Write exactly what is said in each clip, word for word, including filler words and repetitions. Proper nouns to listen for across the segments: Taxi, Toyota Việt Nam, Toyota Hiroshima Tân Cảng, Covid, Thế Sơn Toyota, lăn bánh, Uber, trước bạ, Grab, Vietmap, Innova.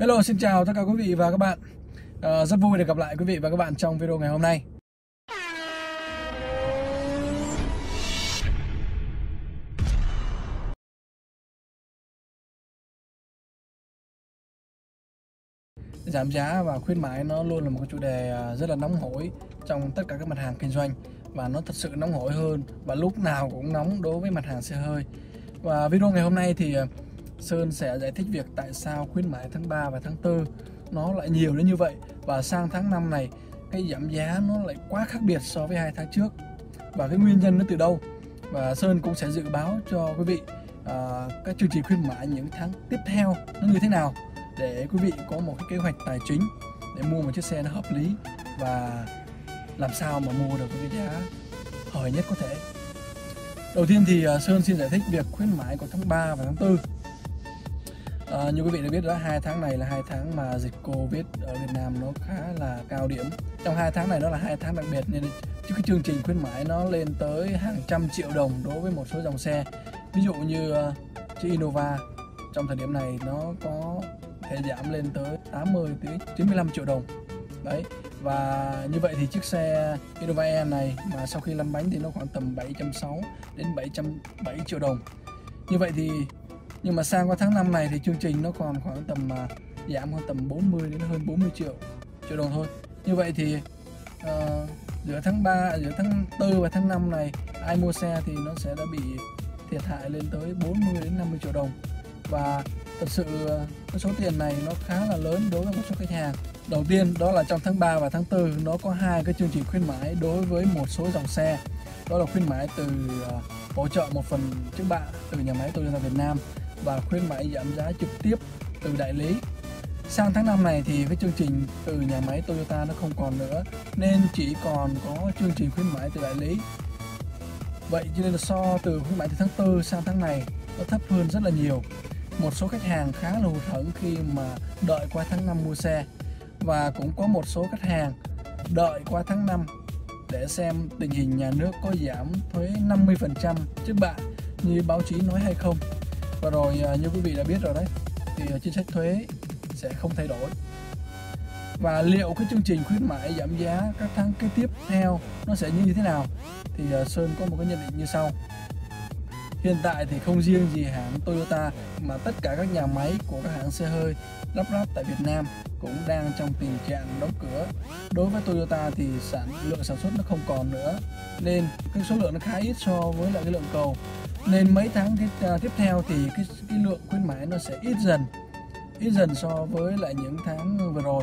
Hello, xin chào tất cả quý vị và các bạn. À, rất vui được gặp lại quý vị và các bạn trong video ngày hôm nay. Giảm giá và khuyến mãi nó luôn là một cái chủ đề rất là nóng hổi trong tất cả các mặt hàng kinh doanh, và nó thật sự nóng hổi hơn và lúc nào cũng nóng đối với mặt hàng xe hơi. Và video ngày hôm nay thì Sơn sẽ giải thích việc tại sao khuyến mãi tháng ba và tháng tư nó lại nhiều đến như vậy, và sang tháng năm này cái giảm giá nó lại quá khác biệt so với hai tháng trước, và cái nguyên nhân nó từ đâu. Và Sơn cũng sẽ dự báo cho quý vị à, các chương trình khuyến mãi những tháng tiếp theo nó như thế nào, để quý vị có một cái kế hoạch tài chính để mua một chiếc xe nó hợp lý và làm sao mà mua được cái giá hời nhất có thể. Đầu tiên thì Sơn xin giải thích việc khuyến mãi của tháng ba và tháng tư. À, như quý vị đã biết đó, hai tháng này là hai tháng mà dịch Covid ở Việt Nam nó khá là cao điểm. Trong hai tháng này nó là hai tháng đặc biệt, nên chứ cái chương trình khuyến mãi nó lên tới hàng trăm triệu đồng đối với một số dòng xe. Ví dụ như chiếc Innova trong thời điểm này nó có thể giảm lên tới tám mươi tới chín mươi lăm triệu đồng đấy. Và như vậy thì chiếc xe Innova E này mà sau khi lăn bánh thì nó khoảng tầm bảy trăm sáu mươi đến bảy trăm bảy mươi triệu đồng. Như vậy thì nhưng mà sang qua tháng năm này thì chương trình nó còn khoảng tầm uh, giảm khoảng tầm bốn mươi đến hơn bốn mươi triệu triệu đồng thôi. Như vậy thì uh, giữa tháng ba, giữa tháng tư và tháng năm này ai mua xe thì nó sẽ đã bị thiệt hại lên tới bốn mươi đến năm mươi triệu đồng. Và thật sự cái số tiền này nó khá là lớn đối với một số khách hàng. Đầu tiên đó là trong tháng ba và tháng tư nó có hai cái chương trình khuyến mãi đối với một số dòng xe. Đó là khuyến mãi từ uh, hỗ trợ một phần trước bạ từ nhà máy Toyota Việt Nam và khuyến mãi giảm giá trực tiếp từ đại lý. Sang tháng năm này thì cái chương trình từ nhà máy Toyota nó không còn nữa, nên chỉ còn có chương trình khuyến mãi từ đại lý. Vậy cho nên là so từ khuyến mãi từ tháng tư sang tháng này nó thấp hơn rất là nhiều. Một số khách hàng khá là hụt hẫng khi mà đợi qua tháng năm mua xe, và cũng có một số khách hàng đợi qua tháng năm để xem tình hình nhà nước có giảm thuế năm mươi phần trăm trước bạ như báo chí nói hay không. Và rồi như quý vị đã biết rồi đấy, thì chính sách thuế sẽ không thay đổi. Và liệu cái chương trình khuyến mãi giảm giá các tháng kế tiếp theo nó sẽ như thế nào thì Sơn có một cái nhận định như sau. Hiện tại thì không riêng gì hãng Toyota mà tất cả các nhà máy của các hãng xe hơi lắp ráp tại Việt Nam cũng đang trong tình trạng đóng cửa. Đối với Toyota thì sản lượng sản xuất nó không còn nữa, nên cái số lượng nó khá ít so với lại cái lượng cầu, nên mấy tháng tiếp theo thì cái, cái lượng khuyến mãi nó sẽ ít dần ít dần so với lại những tháng vừa rồi,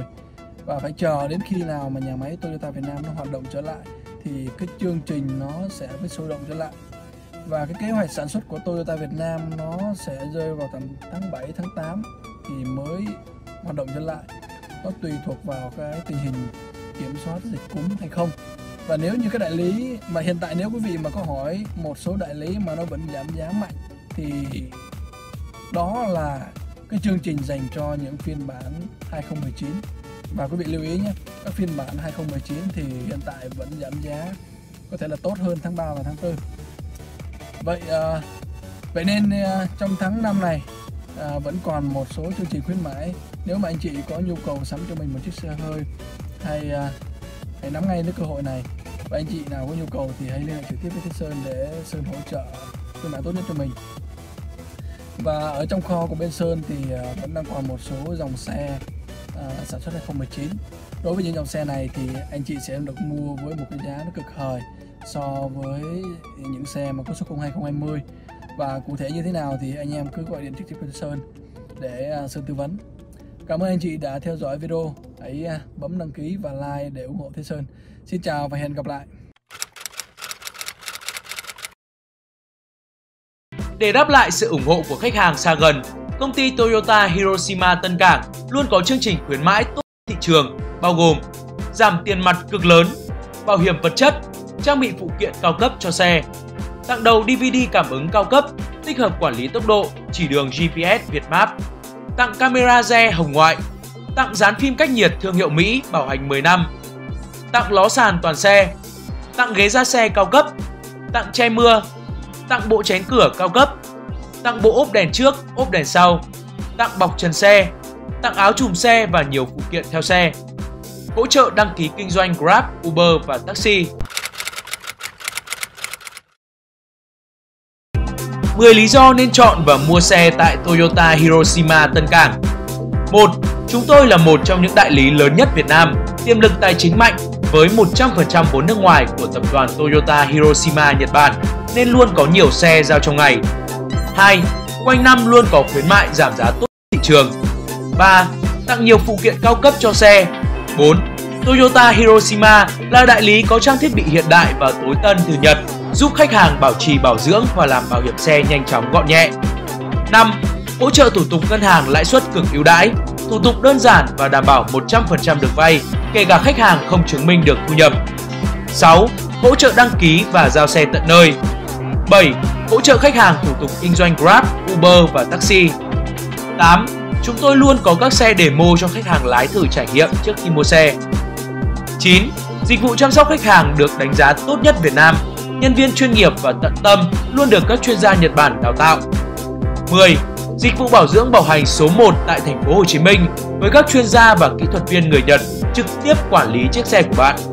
và phải chờ đến khi nào mà nhà máy Toyota Việt Nam nó hoạt động trở lại thì cái chương trình nó sẽ với sôi động trở lại. Và cái kế hoạch sản xuất của Toyota Việt Nam nó sẽ rơi vào tầm tháng bảy, tháng tám thì mới hoạt động trở lại. Nó tùy thuộc vào cái tình hình kiểm soát dịch cúm hay không. Và nếu như các đại lý mà hiện tại, nếu quý vị mà có hỏi một số đại lý mà nó vẫn giảm giá mạnh, thì đó là cái chương trình dành cho những phiên bản hai không một chín. Và quý vị lưu ý nhé, các phiên bản hai không một chín thì hiện tại vẫn giảm giá có thể là tốt hơn tháng ba và tháng tư. Vậy uh, vậy nên uh, trong tháng năm này uh, vẫn còn một số chương trình khuyến mãi. Nếu mà anh chị có nhu cầu sắm cho mình một chiếc xe hơi, hay uh, hãy nắm ngay với cơ hội này. Và anh chị nào có nhu cầu thì hãy liên hệ trực tiếp với Thế Sơn để Sơn hỗ trợ khuyến mãi tốt nhất cho mình. Và ở trong kho của bên Sơn thì uh, vẫn đang còn một số dòng xe uh, sản xuất hai không một chín. Đối với những dòng xe này thì anh chị sẽ được mua với một cái giá nó cực hời so với những xe mà có số không hai không hai không. Và cụ thể như thế nào thì anh em cứ gọi điện trực tiếp với Sơn để Sơn tư vấn. Cảm ơn anh chị đã theo dõi video. Hãy bấm đăng ký và like để ủng hộ Thế Sơn. Xin chào và hẹn gặp lại. Để đáp lại sự ủng hộ của khách hàng xa gần, công ty Toyota Hiroshima Tân Cảng luôn có chương trình khuyến mãi tốt thị trường, bao gồm giảm tiền mặt cực lớn, bảo hiểm vật chất, trang bị phụ kiện cao cấp cho xe, tặng đầu đê vê đê cảm ứng cao cấp, tích hợp quản lý tốc độ, chỉ đường giê pê ét Vietmap, tặng camera re hồng ngoại, tặng dán phim cách nhiệt thương hiệu Mỹ bảo hành mười năm, tặng ló sàn toàn xe, tặng ghế da xe cao cấp, tặng che mưa, tặng bộ chén cửa cao cấp, tặng bộ ốp đèn trước, ốp đèn sau, tặng bọc trần xe, tặng áo trùm xe và nhiều phụ kiện theo xe. Hỗ trợ đăng ký kinh doanh Grab, Uber và Taxi. mười lý do nên chọn và mua xe tại Toyota Hiroshima Tân Cảng. một. Chúng tôi là một trong những đại lý lớn nhất Việt Nam, tiềm lực tài chính mạnh với một trăm phần trăm vốn nước ngoài của tập đoàn Toyota Hiroshima Nhật Bản nên luôn có nhiều xe giao trong ngày. hai. Quanh năm luôn có khuyến mại giảm giá tốt thị trường. ba. Tặng nhiều phụ kiện cao cấp cho xe. bốn. Toyota Hiroshima là đại lý có trang thiết bị hiện đại và tối tân từ Nhật, giúp khách hàng bảo trì bảo dưỡng và làm bảo hiểm xe nhanh chóng gọn nhẹ. năm. Hỗ trợ thủ tục ngân hàng lãi suất cực ưu đãi, thủ tục đơn giản và đảm bảo một trăm phần trăm được vay, kể cả khách hàng không chứng minh được thu nhập. sáu. Hỗ trợ đăng ký và giao xe tận nơi. bảy. Hỗ trợ khách hàng thủ tục kinh doanh Grab, Uber và Taxi. tám. Chúng tôi luôn có các xe demo cho khách hàng lái thử trải nghiệm trước khi mua xe. chín. Dịch vụ chăm sóc khách hàng được đánh giá tốt nhất Việt Nam, nhân viên chuyên nghiệp và tận tâm luôn được các chuyên gia Nhật Bản đào tạo. mười. Dịch vụ bảo dưỡng bảo hành số một tại thành phố Hồ Chí Minh với các chuyên gia và kỹ thuật viên người Nhật trực tiếp quản lý chiếc xe của bạn.